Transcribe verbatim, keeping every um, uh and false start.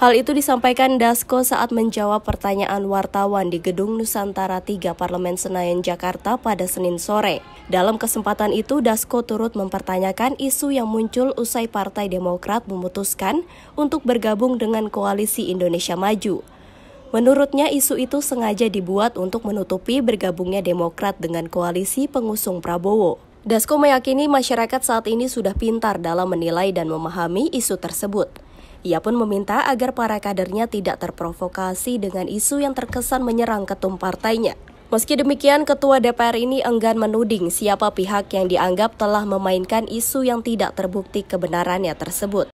Hal itu disampaikan Dasco saat menjawab pertanyaan wartawan di Gedung Nusantara tiga Parlemen Senayan, Jakarta pada Senin sore. Dalam kesempatan itu, Dasco turut mempertanyakan isu yang muncul usai Partai Demokrat memutuskan untuk bergabung dengan Koalisi Indonesia Maju. Menurutnya, isu itu sengaja dibuat untuk menutupi bergabungnya Demokrat dengan koalisi pengusung Prabowo. Dasco meyakini masyarakat saat ini sudah pintar dalam menilai dan memahami isu tersebut. Ia pun meminta agar para kadernya tidak terprovokasi dengan isu yang terkesan menyerang ketum partainya. Meski demikian, Ketua D P R ini enggan menuding siapa pihak yang dianggap telah memainkan isu yang tidak terbukti kebenarannya tersebut.